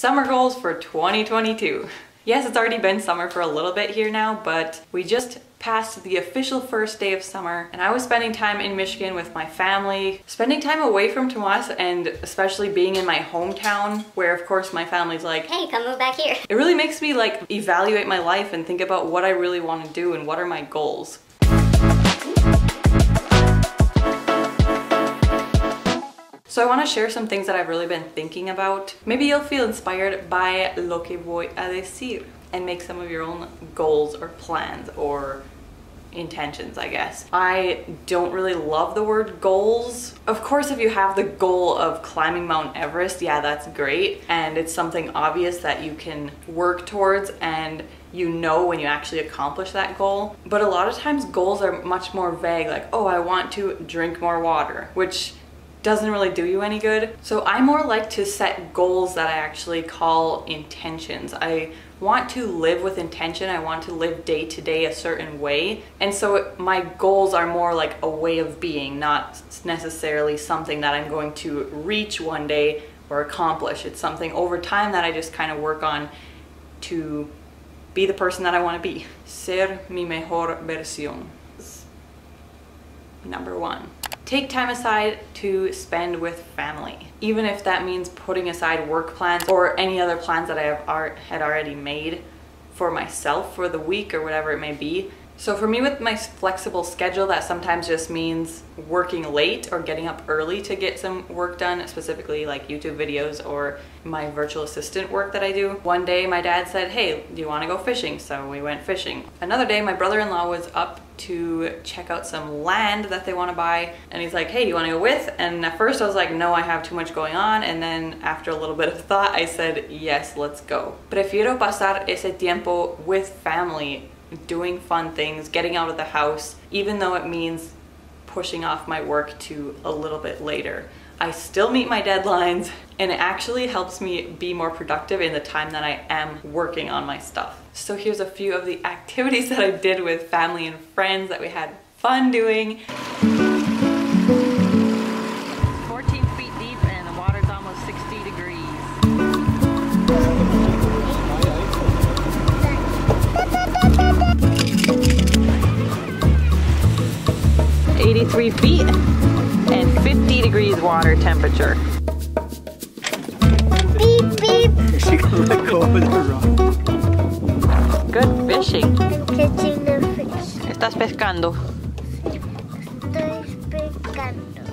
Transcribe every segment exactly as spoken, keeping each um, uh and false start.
Summer goals for twenty twenty-two. Yes, it's already been summer for a little bit here now, but we just passed the official first day of summer, and I was spending time in Michigan with my family, spending time away from Tomas, and especially being in my hometown, where of course my family's like, hey, come move back here. It really makes me like evaluate my life and think about what I really want to do and what are my goals. So I want to share some things that I've really been thinking about. Maybe you'll feel inspired by lo que voy a decir and make some of your own goals or plans or intentions, I guess. I don't really love the word goals. Of course, if you have the goal of climbing Mount Everest, yeah, that's great. And it's something obvious that you can work towards and you know when you actually accomplish that goal. But a lot of times goals are much more vague, like, oh, I want to drink more water, which doesn't really do you any good. So I more like to set goals that I actually call intentions. I want to live with intention. I want to live day to day a certain way. And so my goals are more like a way of being, not necessarily something that I'm going to reach one day or accomplish. It's something over time that I just kind of work on to be the person that I want to be. Ser mi mejor versión. Number one. Take time aside to spend with family, even if that means putting aside work plans or any other plans that I have ar- had already made for myself for the week or whatever it may be. So for me, with my flexible schedule, that sometimes just means working late or getting up early to get some work done, specifically like YouTube videos or my virtual assistant work that I do. One day my dad said, hey, do you want to go fishing? So we went fishing. Another day my brother-in-law was up to check out some land that they want to buy, and he's like, hey, do you want to go with? And at first I was like, no, I have too much going on. And then after a little bit of thought, I said, yes, let's go. Prefiero pasar ese tiempo with family, doing fun things, getting out of the house, even though it means pushing off my work to a little bit later. I still meet my deadlines, and it actually helps me be more productive in the time that I am working on my stuff. So here's a few of the activities that I did with family and friends that we had fun doing. fourteen feet deep and the water's almost sixty degrees. eighty-three feet. fifty degrees water temperature. Beep, beep. She can let go of the rock. Good fishing. I'm catching the fish. Estás pescando. Estoy pescando.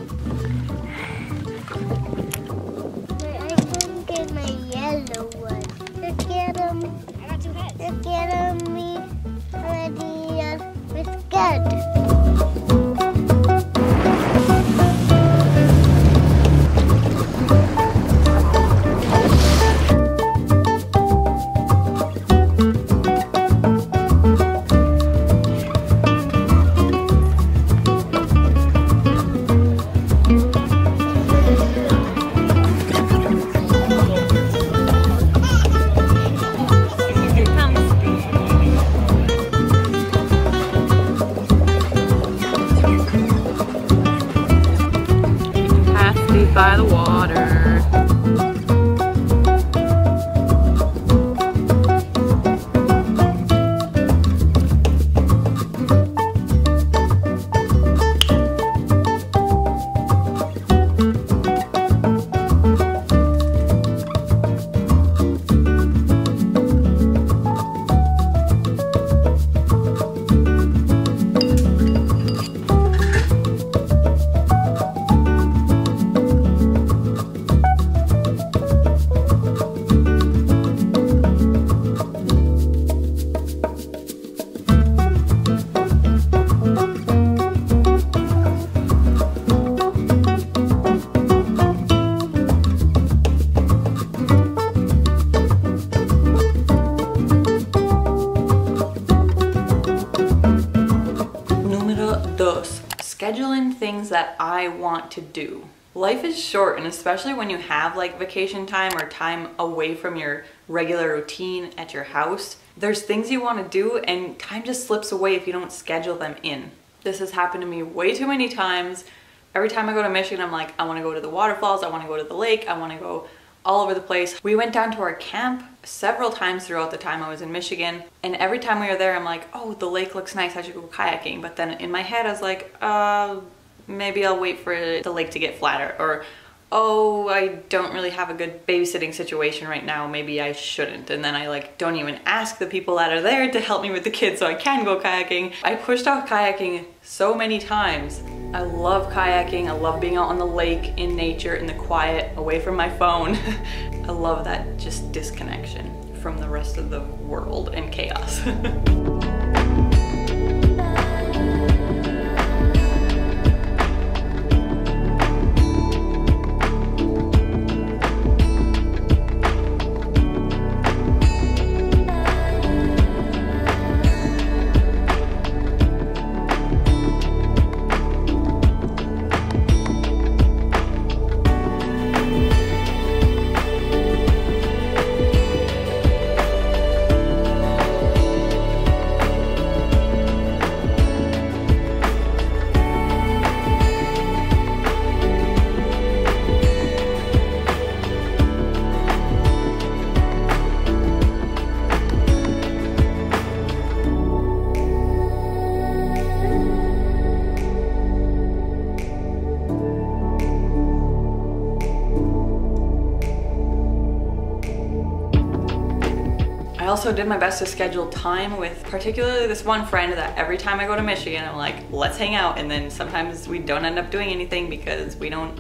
I can get my yellow one. Look at him. I got two heads. Look at him. Me already uh, with God. By the water. Things that I want to do. Life is short, and especially when you have like vacation time or time away from your regular routine at your house, there's things you want to do and time just slips away if you don't schedule them in. This has happened to me way too many times. Every time I go to Michigan, I'm like, I want to go to the waterfalls, I want to go to the lake, I want to go all over the place. We went down to our camp several times throughout the time I was in Michigan, and every time we were there I'm like, oh, the lake looks nice, I should go kayaking. But then in my head I was like, uh, maybe I'll wait for the lake to get flatter, or oh, I don't really have a good babysitting situation right now, maybe I shouldn't. And then I like don't even ask the people that are there to help me with the kids so I can go kayaking. I pushed off kayaking so many times. I love kayaking, I love being out on the lake, in nature, in the quiet, away from my phone. I love that just disconnection from the rest of the world and chaos. I also did my best to schedule time with particularly this one friend that every time I go to Michigan I'm like, let's hang out, and then sometimes we don't end up doing anything because we don't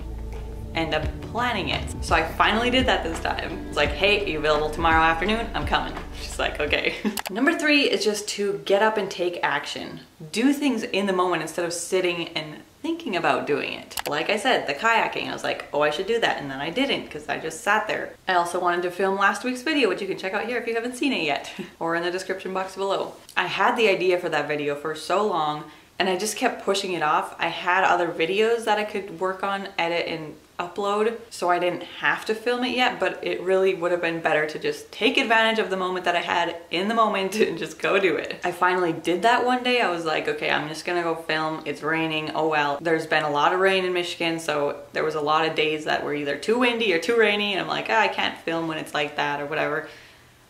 end up planning it. So I finally did that this time. It's like, hey, are you available tomorrow afternoon? I'm coming. She's like, okay. Number three is just to get up and take action. Do things in the moment instead of sitting and thinking about doing it. Like I said, the kayaking, I was like, oh, I should do that, and then I didn't because I just sat there. I also wanted to film last week's video, which you can check out here if you haven't seen it yet, or in the description box below. I had the idea for that video for so long and I just kept pushing it off. I had other videos that I could work on, edit, and upload, so I didn't have to film it yet, but it really would have been better to just take advantage of the moment that I had in the moment and just go do it. I finally did that one day. I was like, okay, I'm just gonna go film. It's raining. Oh well, there's been a lot of rain in Michigan, so there was a lot of days that were either too windy or too rainy, and I'm like, ah, I can't film when it's like that or whatever.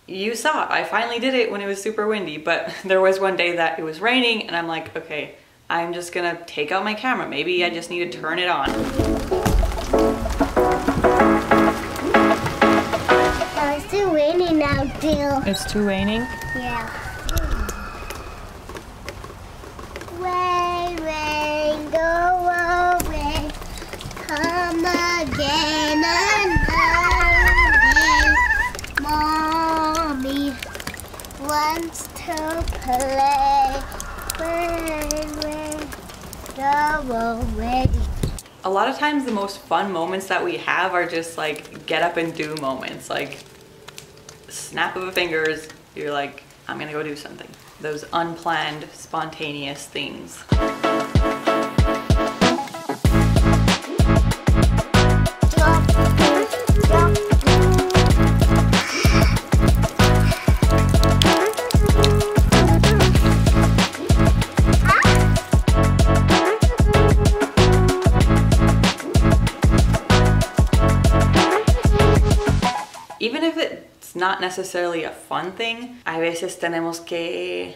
You saw it. I finally did it when it was super windy, but there was one day that it was raining and I'm like, okay, I'm just gonna take out my camera. Maybe I just need to turn it on. Now, deal. It's too raining? Yeah. Rain, rain, go away. Come again and again. Mommy wants to play. Rain, rain, go away. A lot of times the most fun moments that we have are just like get up and do moments. Like snap of a fingers, you're like, I'm gonna go do something. Those unplanned, spontaneous things. Even if it's not necessarily a fun thing, a veces tenemos que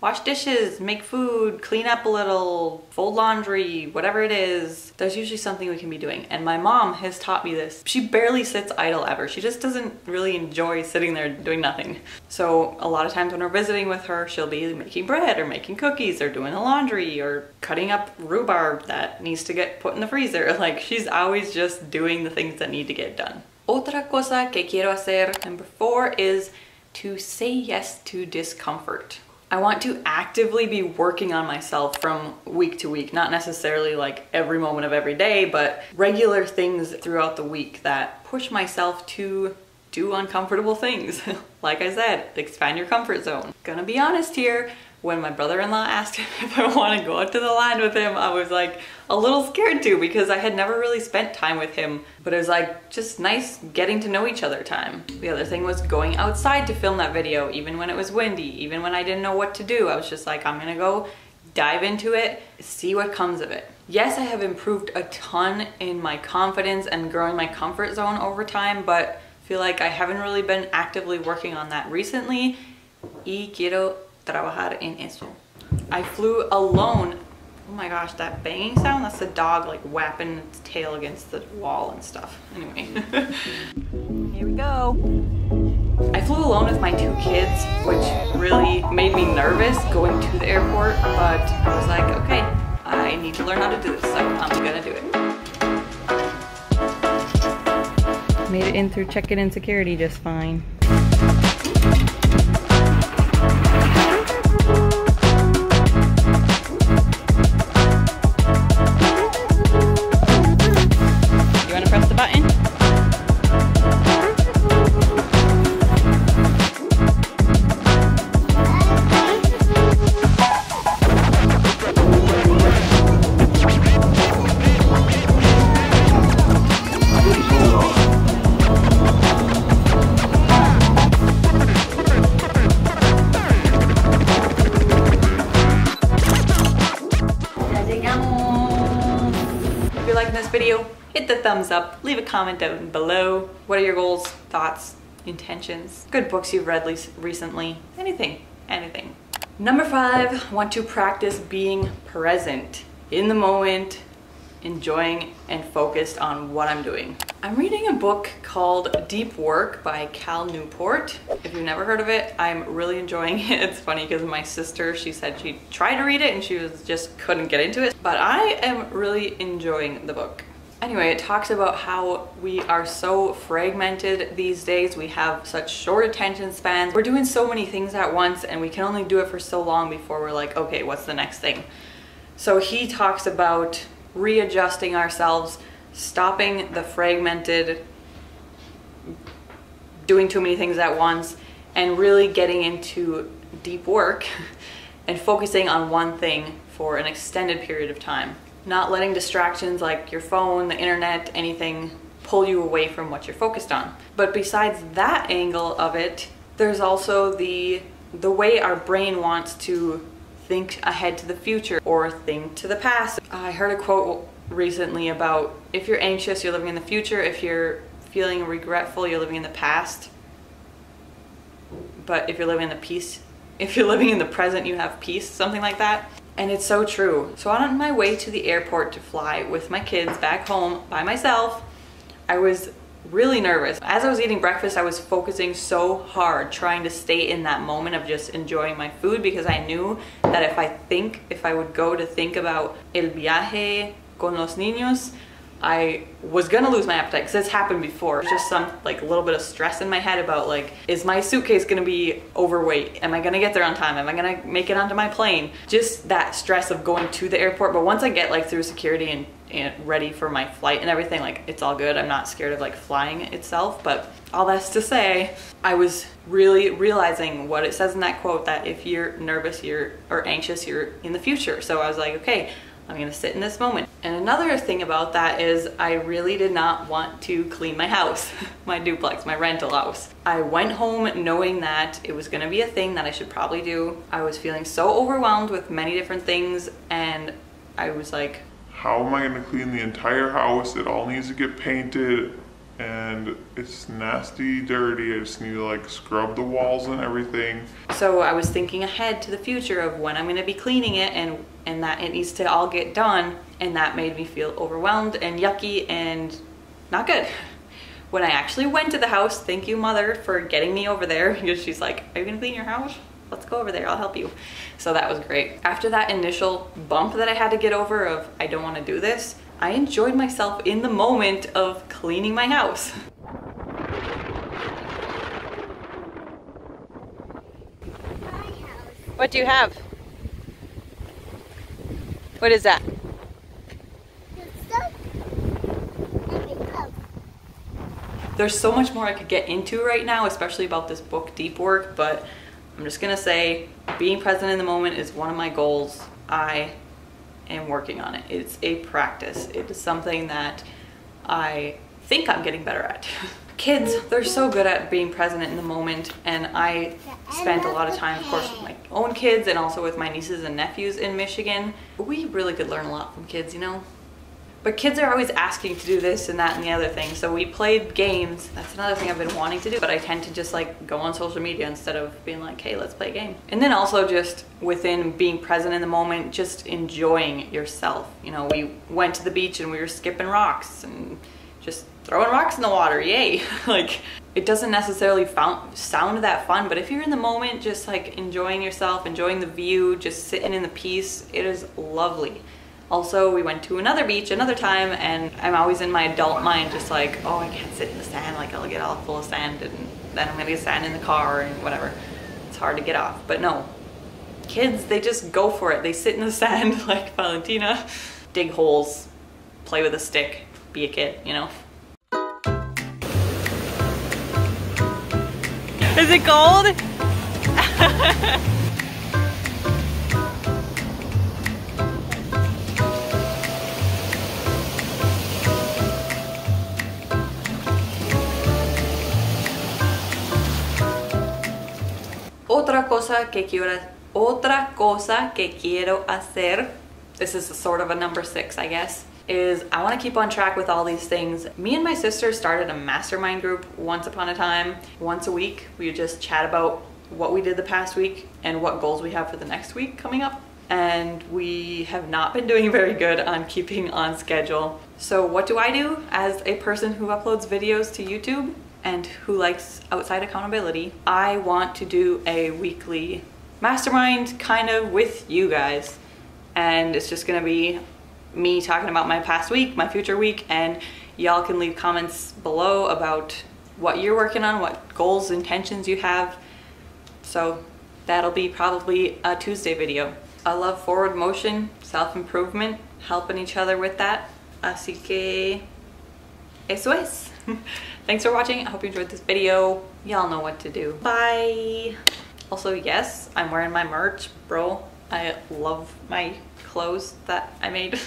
wash dishes, make food, clean up a little, fold laundry, whatever it is. There's usually something we can be doing. And my mom has taught me this. She barely sits idle ever. She just doesn't really enjoy sitting there doing nothing. So a lot of times when we're visiting with her, she'll be making bread or making cookies or doing the laundry or cutting up rhubarb that needs to get put in the freezer. Like, she's always just doing the things that need to get done. Otra cosa que quiero hacer, number four, is to say yes to discomfort. I want to actively be working on myself from week to week, not necessarily like every moment of every day, but regular things throughout the week that push myself to do uncomfortable things. Like I said, expand your comfort zone. Gonna be honest here, when my brother-in-law asked him if I want to go out to the line with him, I was like a little scared too, because I had never really spent time with him, but it was like just nice getting to know each other time. The other thing was going outside to film that video, even when it was windy, even when I didn't know what to do. I was just like, I'm gonna go dive into it, see what comes of it. yes, I have improved a ton in my confidence and growing my comfort zone over time, but I feel like I haven't really been actively working on that recently. Y quiero trabajar en eso. I flew alone. Oh my gosh, that banging sound? That's the dog like whapping its tail against the wall and stuff. Anyway. Here we go. I flew alone with my two kids, which really made me nervous going to the airport, but I was like, okay, I need to learn how to do this, so I'm gonna do it. Made it in through check-in and security just fine. Thumbs up, leave a comment down below. What are your goals, thoughts, intentions, good books you've read recently, anything, anything. Number five, want to practice being present, in the moment, enjoying and focused on what I'm doing. I'm reading a book called Deep Work by Cal Newport. If you've never heard of it, I'm really enjoying it. It's funny because my sister, she said she tried to read it and she was just couldn't get into it, but I am really enjoying the book. Anyway, it talks about how we are so fragmented these days. We have such short attention spans. We're doing so many things at once and we can only do it for so long before we're like, okay, what's the next thing? So he talks about readjusting ourselves, stopping the fragmented, doing too many things at once, and really getting into deep work and focusing on one thing for an extended period of time. Not letting distractions like your phone, the internet, anything pull you away from what you're focused on. But besides that angle of it, there's also the the way our brain wants to think ahead to the future or think to the past. I heard a quote recently about if you're anxious, you're living in the future. If you're feeling regretful, you're living in the past. But if you're living in the peace, if you're living in the present, you have peace, something like that. And it's so true. So on my way to the airport to fly with my kids back home by myself, I was really nervous. As I was eating breakfast, I was focusing so hard, trying to stay in that moment of just enjoying my food, because I knew that if I think, if I would go to think about el viaje con los niños, I was gonna lose my appetite, because it's happened before. It's just some like little bit of stress in my head about like, is my suitcase gonna be overweight? Am I gonna get there on time? Am I gonna make it onto my plane? Just that stress of going to the airport. But once I get like through security and, and ready for my flight and everything, like it's all good. I'm not scared of like flying itself, but all that's to say, I was really realizing what it says in that quote, that if you're nervous you're or anxious, you're in the future. So I was like, okay, I'm gonna sit in this moment. And another thing about that is I really did not want to clean my house, my duplex, my rental house. I went home knowing that it was gonna be a thing that I should probably do. I was feeling so overwhelmed with many different things and I was like, how am I gonna clean the entire house? It all needs to get painted and it's nasty, dirty. I just need to like scrub the walls and everything. So I was thinking ahead to the future of when I'm gonna be cleaning it and and that it needs to all get done, and that made me feel overwhelmed and yucky and not good. When I actually went to the house, thank you mother for getting me over there, because she's like, are you gonna clean your house? Let's go over there, I'll help you. So that was great. After that initial bump that I had to get over of I don't wanna do this, I enjoyed myself in the moment of cleaning my house. What do you have? What is that? There's so much more I could get into right now, especially about this book, Deep Work, but I'm just gonna say being present in the moment is one of my goals. I am working on it. It's a practice. It is something that I think I'm getting better at. kids, they're so good at being present in the moment, and I spent a lot of time, of course, with my own kids and also with my nieces and nephews in Michigan. We really could learn a lot from kids, you know? But kids are always asking to do this and that and the other thing, so we played games. That's another thing I've been wanting to do, but I tend to just like go on social media instead of being like, hey, let's play a game. And then also just within being present in the moment, just enjoying yourself. You know, we went to the beach and we were skipping rocks and just throwing rocks in the water, yay. Like, it doesn't necessarily found, sound that fun, but if you're in the moment, just like enjoying yourself, enjoying the view, just sitting in the peace, it is lovely. Also, we went to another beach another time, and I'm always in my adult mind just like, oh, I can't sit in the sand, like I'll get all full of sand and then I'm gonna get sand in the car and whatever. It's hard to get off, but no. Kids, they just go for it. They sit in the sand like Valentina, dig holes, play with a stick, be a kid, you know? Is it cold? Otra cosa que quiero, otra cosa que quiero hacer, this is sort of a number six, I guess, is I want to keep on track with all these things. Me and my sister started a mastermind group once upon a time. Once a week, we would just chat about what we did the past week and what goals we have for the next week coming up. And we have not been doing very good on keeping on schedule. So what do I do as a person who uploads videos to YouTube and who likes outside accountability? I want to do a weekly mastermind kind of with you guys. And it's just gonna be me talking about my past week, my future week, and y'all can leave comments below about what you're working on, what goals, intentions you have. So that'll be probably a Tuesday video. I love forward motion, self-improvement, helping each other with that. Así que eso es. Thanks for watching. I hope you enjoyed this video. Y'all know what to do. Bye. Also, yes, I'm wearing my merch, bro. I love my clothes that I made.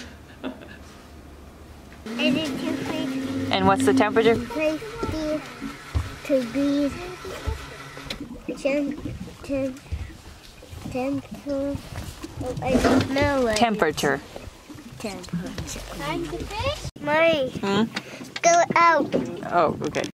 And what's the temperature? fifty degrees. Temp, temp, temperature. Oh, I don't know it. Temperature. Temperature. Time to fish? Mommy. Hmm? Go out. Oh, okay.